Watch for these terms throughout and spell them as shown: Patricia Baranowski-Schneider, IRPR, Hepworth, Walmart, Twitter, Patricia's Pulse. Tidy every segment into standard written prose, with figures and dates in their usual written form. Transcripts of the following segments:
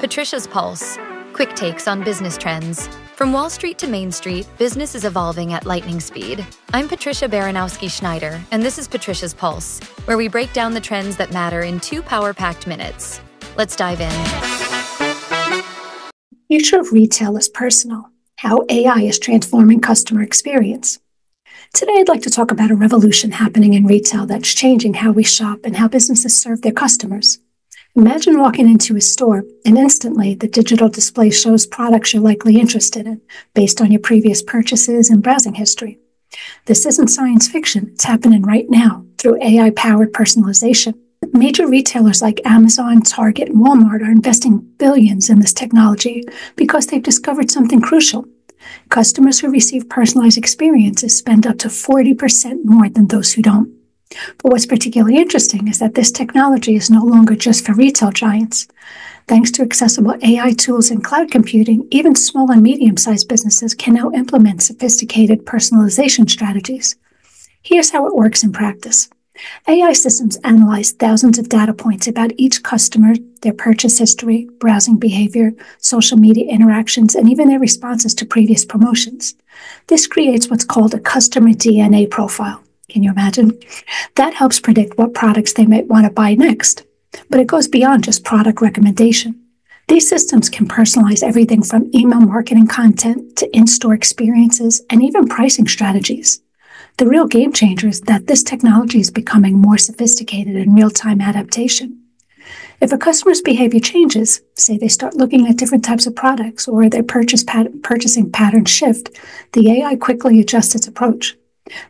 Patricia's Pulse, quick takes on business trends. From Wall Street to Main Street, business is evolving at lightning speed. I'm Patricia Baranowski-Schneider, and this is Patricia's Pulse, where we break down the trends that matter in 2 power-packed minutes. Let's dive in. The future of retail is personal, how AI is transforming customer experience. Today, I'd like to talk about a revolution happening in retail that's changing how we shop and how businesses serve their customers. Imagine walking into a store and instantly the digital display shows products you're likely interested in based on your previous purchases and browsing history. This isn't science fiction. It's happening right now through AI-powered personalization. Major retailers like Amazon, Target, and Walmart are investing billions in this technology because they've discovered something crucial. Customers who receive personalized experiences spend up to 40% more than those who don't. But what's particularly interesting is that this technology is no longer just for retail giants. Thanks to accessible AI tools and cloud computing, even small and medium-sized businesses can now implement sophisticated personalization strategies. Here's how it works in practice. AI systems analyze thousands of data points about each customer, their purchase history, browsing behavior, social media interactions, and even their responses to previous promotions. This creates what's called a customer DNA profile. Can you imagine? That helps predict what products they might want to buy next. But it goes beyond just product recommendation. These systems can personalize everything from email marketing content to in-store experiences and even pricing strategies. The real game changer is that this technology is becoming more sophisticated in real-time adaptation. If a customer's behavior changes, say they start looking at different types of products or their purchasing patterns shift, the AI quickly adjusts its approach.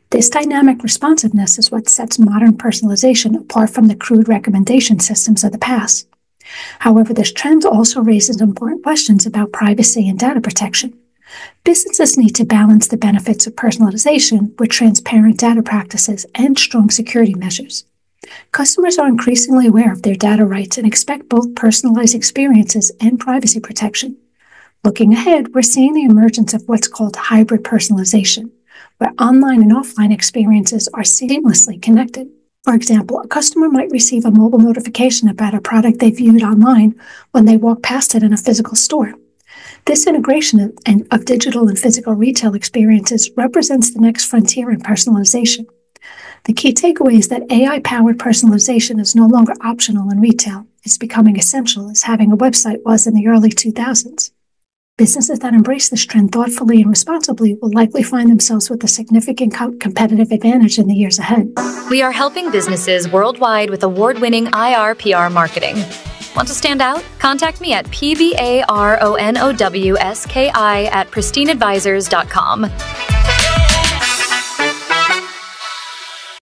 This dynamic responsiveness is what sets modern personalization apart from the crude recommendation systems of the past. However, this trend also raises important questions about privacy and data protection. Businesses need to balance the benefits of personalization with transparent data practices and strong security measures. Customers are increasingly aware of their data rights and expect both personalized experiences and privacy protection. Looking ahead, we're seeing the emergence of what's called hybrid personalization, where online and offline experiences are seamlessly connected. For example, a customer might receive a mobile notification about a product they viewed online when they walk past it in a physical store. This integration of digital and physical retail experiences represents the next frontier in personalization. The key takeaway is that AI-powered personalization is no longer optional in retail. It's becoming essential, as having a website was in the early 2000s. Businesses that embrace this trend thoughtfully and responsibly will likely find themselves with a significant competitive advantage in the years ahead. We are helping businesses worldwide with award-winning IRPR marketing. Want to stand out? Contact me at PBARONOWSKI@pristineadvisors.com.